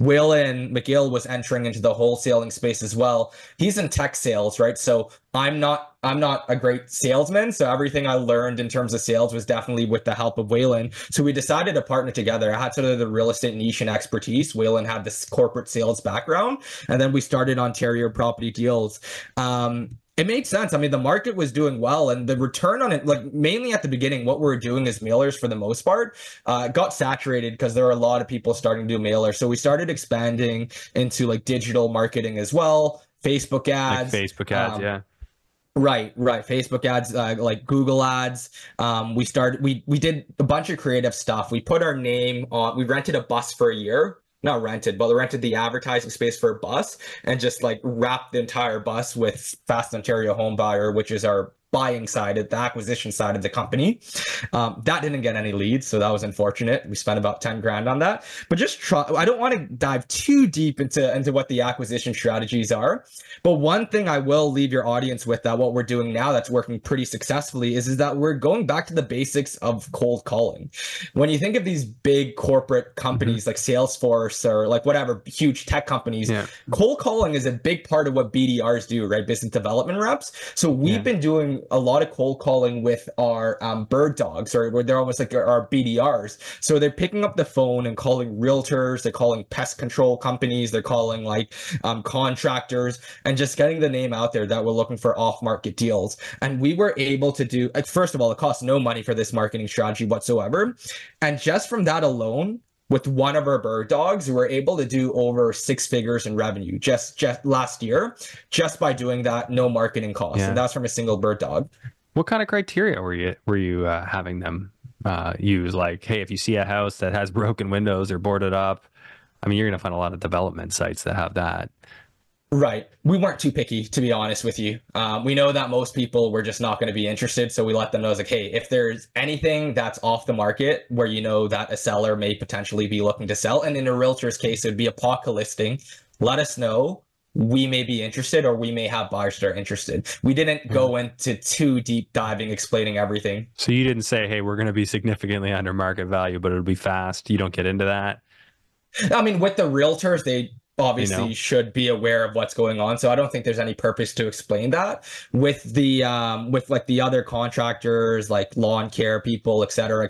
Waylen McGill was entering into the wholesaling space as well. He's in tech sales, right? So I'm not a great salesman, so everything I learned in terms of sales was definitely with the help of Waylen. So we decided to partner together. I had sort of the real estate niche and expertise. Waylen had this corporate sales background, and then we started Ontario Property Deals. It made sense. I mean, the market was doing well, and the return on it, like mainly at the beginning, what we were doing as mailers for the most part, got saturated because there were a lot of people starting to do mailers. So we started expanding into like digital marketing as well, Facebook ads. Like Facebook ads, yeah. Right. Facebook ads, like Google ads. We did a bunch of creative stuff. We put our name on, we rented a bus for a year. Not rented, but rented the advertising space for a bus and just like wrapped the entire bus with Fast Ontario Homebuyer, which is our buying side, at the acquisition side of the company. That didn't get any leads, so that was unfortunate. We spent about 10 grand on that. But just try, I don't want to dive too deep into what the acquisition strategies are. But one thing I will leave your audience with, that what we're doing now that's working pretty successfully is that we're going back to the basics of cold calling. When you think of these big corporate companies like Salesforce or like whatever, huge tech companies, cold calling is a big part of what BDRs do, right? Business development reps. So we've been doing a lot of cold calling with our bird dogs, or where they're almost like our BDRs. So they're picking up the phone and calling realtors, they're calling pest control companies, they're calling like contractors, and just getting the name out there that we're looking for off-market deals. And we were able to do, first of all, it costs no money for this marketing strategy whatsoever. And just from that alone, with one of our bird dogs, we were able to do over six figures in revenue just last year, just by doing that, no marketing costs. And that's from a single bird dog. What kind of criteria were you having them use? Like, hey, if you see a house that has broken windows or boarded up, I mean, you're going to find a lot of development sites that have that. Right. We weren't too picky, to be honest with you. We know that most people were just not going to be interested. So we let them know, like, hey, if there's anything that's off the market where you know that a seller may potentially be looking to sell, and in a realtor's case, it would be a POCA listing, let us know. We may be interested, or we may have buyers that are interested. We didn't go into too deep diving, explaining everything. So you didn't say, hey, we're going to be significantly under market value, but it'll be fast. You don't get into that. I mean, with the realtors, they obviously should be aware of what's going on. So I don't think there's any purpose to explain that. With the with like the other contractors, like lawn care people, et cetera,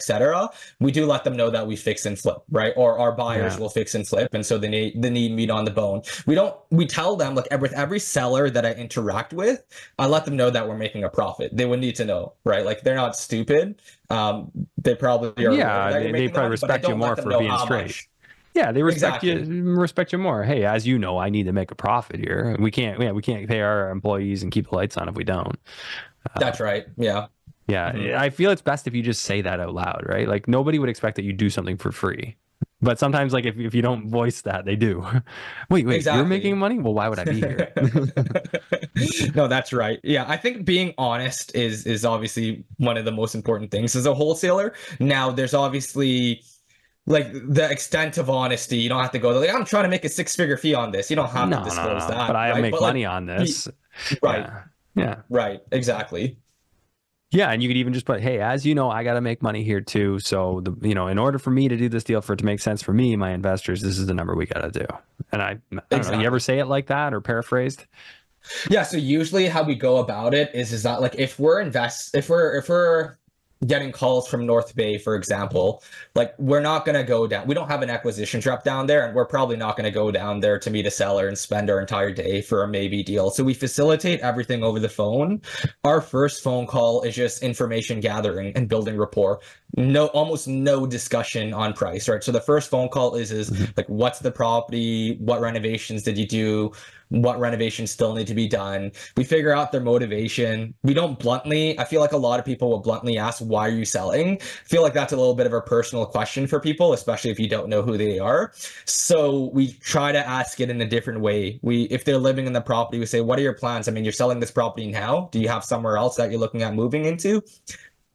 we do let them know that we fix and flip, right? Or our buyers will fix and flip. And so they need meat on the bone. We tell them, like, with every seller that I interact with, I let them know that we're making a profit. They would need to know, right? Like, they're not stupid. They probably are. Yeah, they probably respect you more for being straight. Yeah, they respect you more. Hey, as you know, I need to make a profit here. We can't pay our employees and keep the lights on if we don't. That's right. Yeah. Mm-hmm. I feel it's best if you just say that out loud, right? Like, nobody would expect that you do something for free. But sometimes, like, if you don't voice that, they do. Wait, exactly. You're making money? Well, why would I be here? No, that's right. Yeah, I think being honest is obviously one of the most important things as a wholesaler. Now, there's obviously, like, the extent of honesty. You don't have to go like, I'm trying to make a six-figure fee on this. You don't have to disclose that. But I make money on this. Right. Yeah. Right. Exactly. Yeah, and you could even just put, hey, as you know, I got to make money here too. So, in order for me to do this deal, for it to make sense for me, my investors, this is the number we got to do. And I don't know, you ever say it like that or paraphrased? Yeah. So usually, how we go about it is that, like, if we're getting calls from North Bay, for example, like, we're not going to go down. We don't have an acquisition rep down there, and we're probably not going to go down there to meet a seller and spend our entire day for a maybe deal. So we facilitate everything over the phone. Our first phone call is just information gathering and building rapport. Almost no discussion on price, right? So the first phone call is like, what's the property? What renovations did you do? What renovations still need to be done? We figure out their motivation. We don't bluntly, I feel like a lot of people will bluntly ask, why are you selling? I feel like that's a little bit of a personal question for people, especially if you don't know who they are. So we try to ask it in a different way. If they're living in the property, we say, what are your plans? I mean, you're selling this property now. Do you have somewhere else that you're looking at moving into?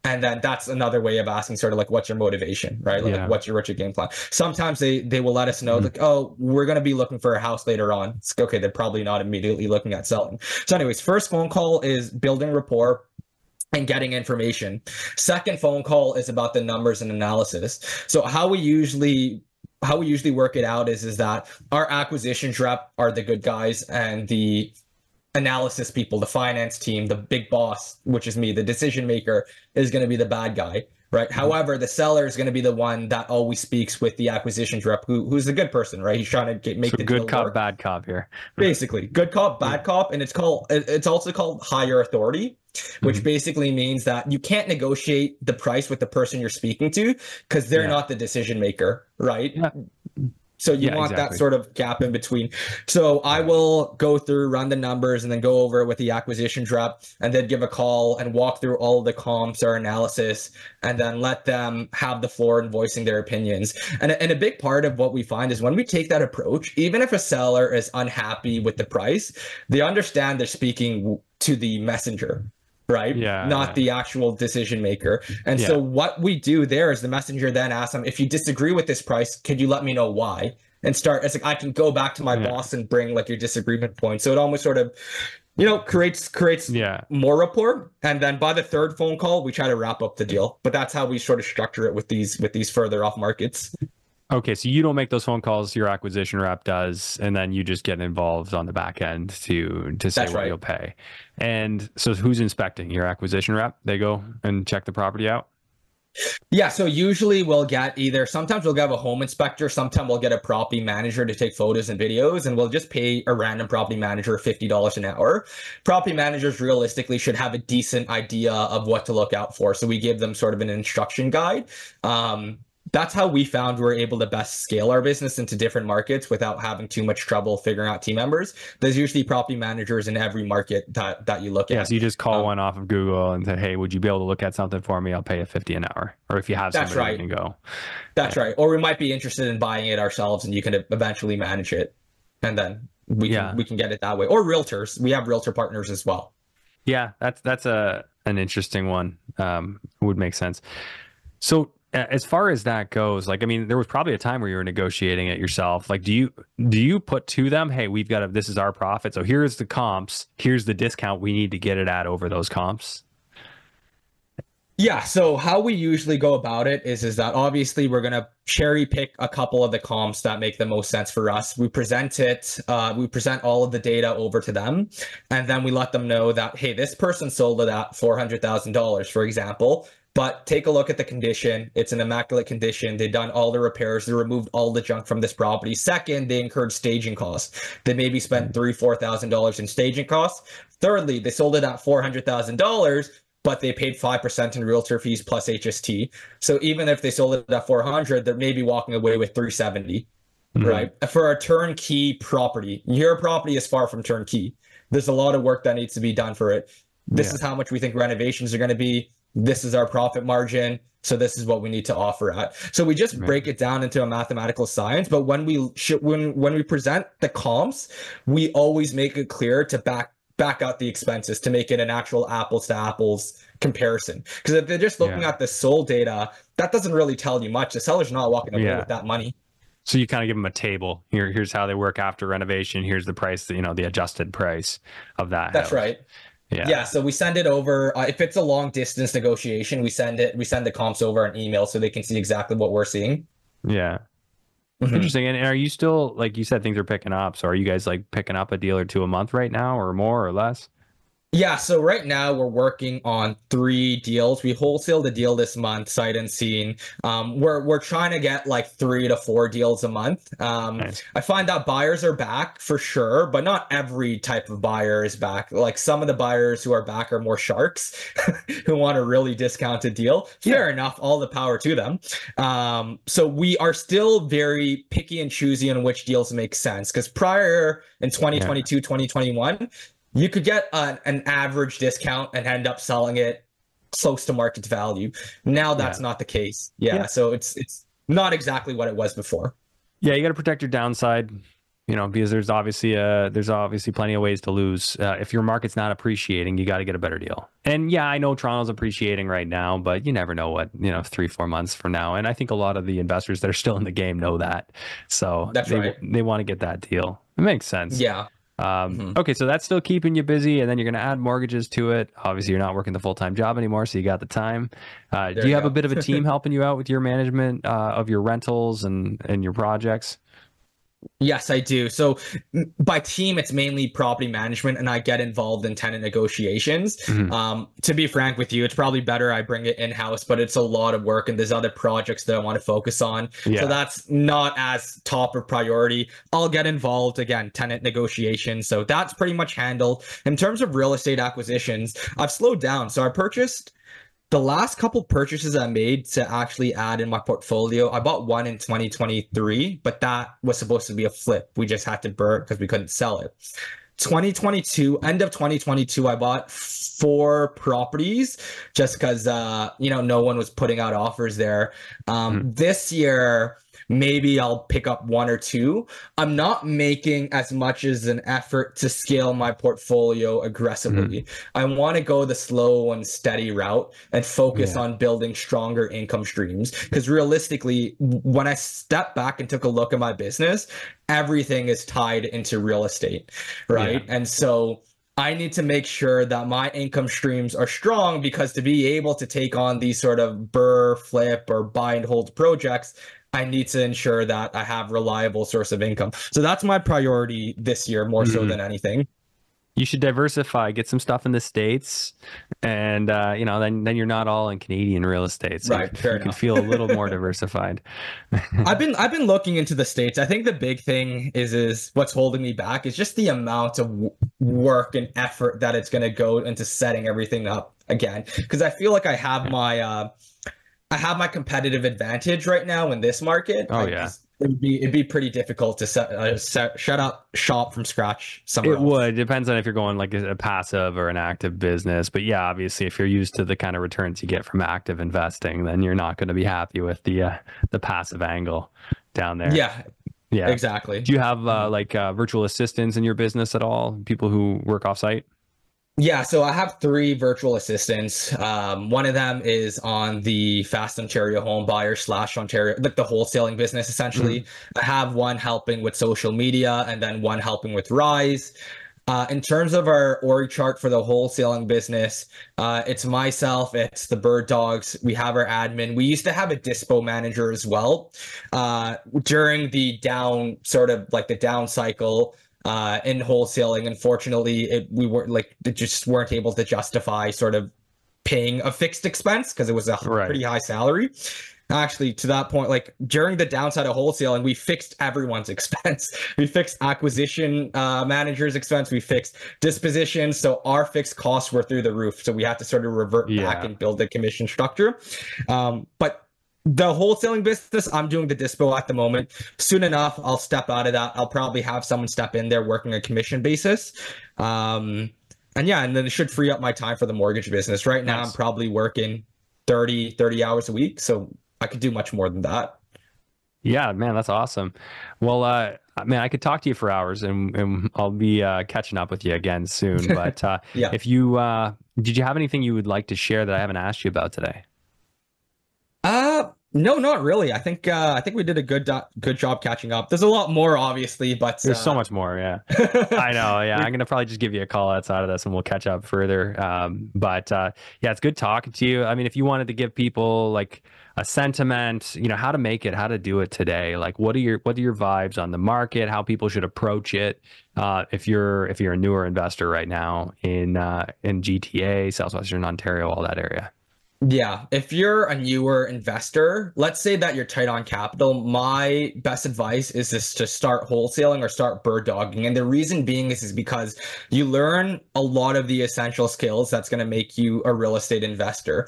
And then that's another way of asking, sort of like, what's your motivation, right? Like, what's your game plan? Sometimes they will let us know, like, oh, we're going to be looking for a house later on. It's okay, they're probably not immediately looking at selling. So anyways, first phone call is building rapport and getting information. Second phone call is about the numbers and analysis. So how we usually work it out is that our acquisitions rep are the good guys, and the analysis people, the finance team, the big boss, which is me, the decision maker, is going to be the bad guy, right? However, the seller is going to be the one that always speaks with the acquisitions rep, who's the good person, right? He's trying to make the good cop, bad cop here. Basically, good cop, bad cop, and it's also called higher authority, which basically means that you can't negotiate the price with the person you're speaking to, because they're not the decision maker, right? Yeah. So you want that sort of gap in between. So I will go through, run the numbers, and then go over it with the acquisition rep, and then give a call and walk through all of the comps or analysis, and then let them have the floor in voicing their opinions. And a big part of what we find is when we take that approach, even if a seller is unhappy with the price, they understand they're speaking to the messenger. right? Yeah, not the actual decision maker. And so what we do there is the messenger then asks them, if you disagree with this price, could you let me know why? And start, it's like, I can go back to my boss and bring like your disagreement point. So it almost sort of, you know, creates more rapport. And then by the third phone call, we try to wrap up the deal. But that's how we sort of structure it with these further off markets. Okay, so you don't make those phone calls, your acquisition rep does, and then you just get involved on the back end to say what you'll pay. And so who's inspecting? Your acquisition rep? They go and check the property out? Yeah, so usually we'll get sometimes we'll get a home inspector, sometimes we'll get a property manager to take photos and videos, and we'll just pay a random property manager $50 an hour. Property managers realistically should have a decent idea of what to look out for. So we give them sort of an instruction guide. That's how we found we're able to best scale our business into different markets without having too much trouble figuring out team members. There's usually property managers in every market that you look at. Yeah, so you just call one off of Google and say, hey, would you be able to look at something for me? I'll pay you $50 an hour. Or if you have somebody, you can go. That's right. Or we might be interested in buying it ourselves and you can eventually manage it. And then we can get it that way. Or realtors. We have realtor partners as well. Yeah, that's an interesting one. Would make sense. So as far as that goes, like, I mean, there was probably a time where you were negotiating it yourself. Like, do you put to them, hey, we've got this is our profit. So here's the comps. Here's the discount we need to get it at over those comps. Yeah. So how we usually go about it is that obviously we're going to cherry pick a couple of the comps that make the most sense for us. We present it. We present all of the data over to them, and then we let them know that, hey, this person sold it at $400,000, for example. But take a look at the condition. It's an immaculate condition. They've done all the repairs. They removed all the junk from this property. Second, they incurred staging costs. They maybe spent $3,000, $4,000 in staging costs. Thirdly, they sold it at $400,000, but they paid 5% in realtor fees plus HST. So even if they sold it at $400,000, they're maybe walking away with $370,000, right? For a turnkey property. Your property is far from turnkey. There's a lot of work that needs to be done for it. This is how much we think renovations are going to be. This is our profit margin. So this is what we need to offer at. So we just break it down into a mathematical science. But when we present the comps, we always make it clear to back out the expenses to make it an actual apples to apples comparison. Because if they're just looking at the sold data, that doesn't really tell you much. The seller's not walking away with that money. So you kind of give them a table. Here's how they work after renovation. Here's the price, the adjusted price of that. That's right. Yeah, so we send it over. If it's a long distance negotiation, we send the comps over an email so they can see exactly what we're seeing. Yeah. Interesting. And are you still, like you said, things are picking up. So are you guys like picking up a deal or two a month right now, or more or less? Yeah. So right now we're working on 3 deals. We wholesaled a deal this month, sight unseen. We're trying to get like 3 to 4 deals a month. Nice. I find that buyers are back for sure, but not every type of buyer is back. Like some of the buyers who are back are more sharks who want a really discounted deal. Fair enough. All the power to them. So we are still very picky and choosy on which deals make sense. Because prior in 2022, 2021, you could get an average discount and end up selling it close to market value. Now that's not the case. Yeah. So it's not exactly what it was before. Yeah. You got to protect your downside, because there's obviously plenty of ways to lose. If your market's not appreciating, you got to get a better deal. And yeah, I know Toronto's appreciating right now, but you never know what, 3-4 months from now. And I think a lot of the investors that are still in the game know that. So they want to get that deal. It makes sense. Yeah. Okay, so that's still keeping you busy, and then you're going to add mortgages to it. Obviously, you're not working the full-time job anymore, so you got the time. Do you have a bit of a team helping you out with your management of your rentals and your projects? Yes, I do. So by team, it's mainly property management, and I get involved in tenant negotiations. To be frank with you, it's probably better I bring it in-house, but it's a lot of work, and there's other projects that I want to focus on. Yeah. So that's not as top of priority. I'll get involved, again, tenant negotiations. So that's pretty much handled. In terms of real estate acquisitions, I've slowed down. So I purchased... the last couple purchases I made to actually add in my portfolio, I bought one in 2023, but that was supposed to be a flip. We just had to burn because we couldn't sell it. 2022, end of 2022, I bought 4 properties just because, no one was putting out offers there. This year, maybe I'll pick up one or two. I'm not making as much as an effort to scale my portfolio aggressively. I want to go the slow and steady route and focus on building stronger income streams. Because realistically, when I stepped back and took a look at my business, everything is tied into real estate, right? And so I need to make sure that my income streams are strong, because to be able to take on these sort of burr, flip, or buy and hold projects, I need to ensure that I have reliable source of income. So that's my priority this year, more so than anything. You should diversify, get some stuff in the States, and you know, then you're not all in Canadian real estate. So you can feel a little more diversified. I've been looking into the States. I think the big thing is what's holding me back is just the amount of work and effort that it's going to go into setting everything up again. Because I feel like I have my I have my competitive advantage right now in this market. It'd be pretty difficult to set up shop from scratch somewhere else. It depends on if you're going like a passive or an active business. But yeah, obviously, if you're used to the kind of returns you get from active investing, then you're not going to be happy with the passive angle down there. Yeah, exactly. Do you have virtual assistants in your business at all? People who work offsite? Yeah, so I have three virtual assistants. One of them is on the Fast Ontario Homebuyer /Ontario, like the wholesaling business, essentially. I have one helping with social media and then one helping with Rise. In terms of our org chart for the wholesaling business, it's myself, it's the bird dogs, we have our admin. We used to have a dispo manager as well. During the down, sort of like the down cycle, in wholesaling, unfortunately, we just weren't able to justify sort of paying a fixed expense, because it was a pretty high salary. Actually, to that point, like during the downside of wholesaling, we fixed everyone's expense. We fixed acquisition manager's expense. We fixed disposition. So our fixed costs were through the roof. So we had to sort of revert back and build the commission structure. But the wholesaling business, I'm doing the dispo at the moment. Soon enough, I'll step out of that. I'll probably have someone step in there working a commission basis. And then it should free up my time for the mortgage business. Right now, I'm probably working 30 hours a week. So I could do much more than that. Yeah, man, that's awesome. Well, man, I could talk to you for hours, and I'll be catching up with you again soon. But if you did you have anything you would like to share that I haven't asked you about today? No, not really. I think we did a good job catching up. There's a lot more, obviously, but there's so much more. Yeah, I know. Yeah, I'm gonna probably just give you a call outside of this, and we'll catch up further. Yeah, it's good talking to you. I mean, if you wanted to give people like a sentiment, you know, how to make it, how to do it today, like what are your vibes on the market, how people should approach it, if you're a newer investor right now in GTA, Southwestern Ontario, all that area. Yeah, if you're a newer investor, let's say that you're tight on capital, my best advice is just to start wholesaling or start bird dogging. And the reason being is because you learn a lot of the essential skills that's going to make you a real estate investor.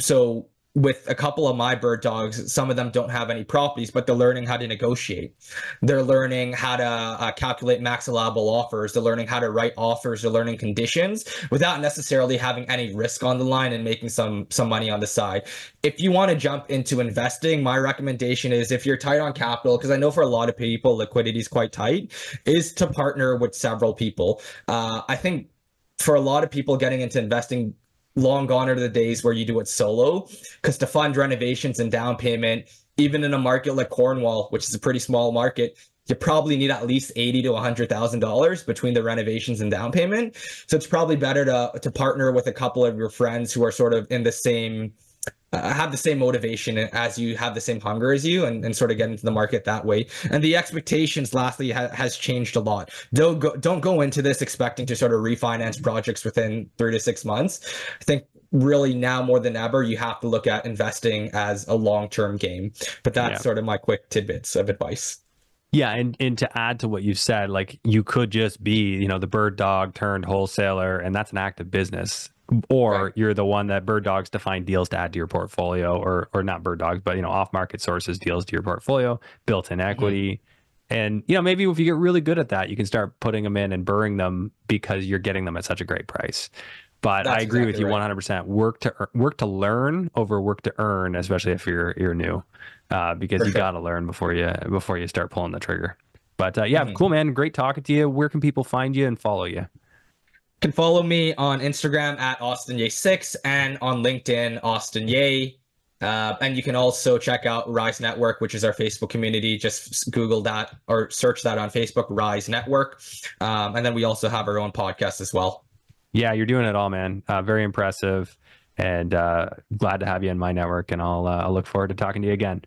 So with a couple of my bird dogs, some of them don't have any properties, but they're learning how to negotiate. They're learning how to calculate max allowable offers. They're learning how to write offers. They're learning conditions without necessarily having any risk on the line and making some money on the side. If you want to jump into investing, my recommendation is, if you're tight on capital, because I know for a lot of people, liquidity is quite tight, is to partner with several people. I think for a lot of people getting into investing, long gone are the days where you do it solo, because to fund renovations and down payment, even in a market like Cornwall, which is a pretty small market, you probably need at least $80,000 to $100,000 between the renovations and down payment. So it's probably better to partner with a couple of your friends who are sort of in the same, have the same motivation as you, have the same hunger as you, and sort of get into the market that way. And the expectations, lastly, has changed a lot. Don't go into this expecting to sort of refinance projects within 3 to 6 months. I think really now more than ever, you have to look at investing as a long-term game. But that's sort of my quick tidbits of advice. Yeah, and to add to what you said, like you could just be, you know, the bird dog turned wholesaler, and that's an active business. Or you're the one that bird dogs to find deals to add to your portfolio, or not bird dogs, but, you know, off market sources, deals to your portfolio, built in equity. And, you know, maybe if you get really good at that, you can start putting them in and burring them, because you're getting them at such a great price. But that's, I agree with you 100%. Work to learn over work to earn, especially if you're new. because you got to learn before you start pulling the trigger. But yeah, cool, man. Great talking to you. Where can people find you and follow you? You can follow me on Instagram at Austin Yeh 6 and on LinkedIn, Austin Yeh. And you can also check out Rise Network, which is our Facebook community. Just Google that or search that on Facebook, Rise Network. And then we also have our own podcast as well. Yeah, you're doing it all, man. Very impressive, and glad to have you in my network. And I'll look forward to talking to you again.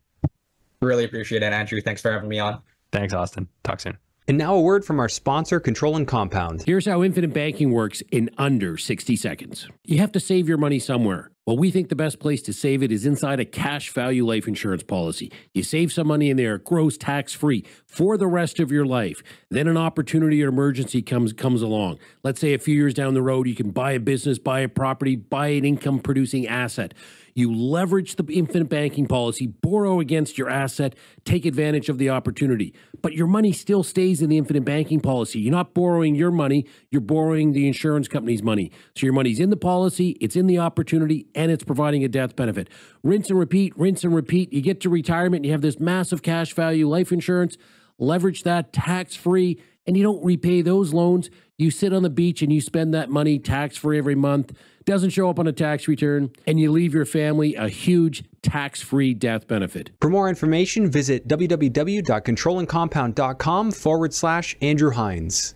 Really appreciate it, Andrew. Thanks for having me on. Thanks, Austin. Talk soon. And now a word from our sponsor, Control and Compound. Here's how infinite banking works in under 60 seconds. You have to save your money somewhere. Well, we think the best place to save it is inside a cash value life insurance policy. You save some money in there, gross tax-free for the rest of your life. Then an opportunity or emergency comes along. Let's say a few years down the road, you can buy a business, buy a property, buy an income-producing asset. You leverage the infinite banking policy, borrow against your asset, take advantage of the opportunity. But your money still stays in the infinite banking policy. You're not borrowing your money, you're borrowing the insurance company's money. So your money's in the policy, it's in the opportunity, and it's providing a death benefit. Rinse and repeat, rinse and repeat. You get to retirement, you have this massive cash value life insurance, leverage that tax-free, and you don't repay those loans. You sit on the beach and you spend that money tax-free every month, doesn't show up on a tax return, and you leave your family a huge tax-free death benefit. For more information, visit www.controlandcompound.com/Andrew Hines.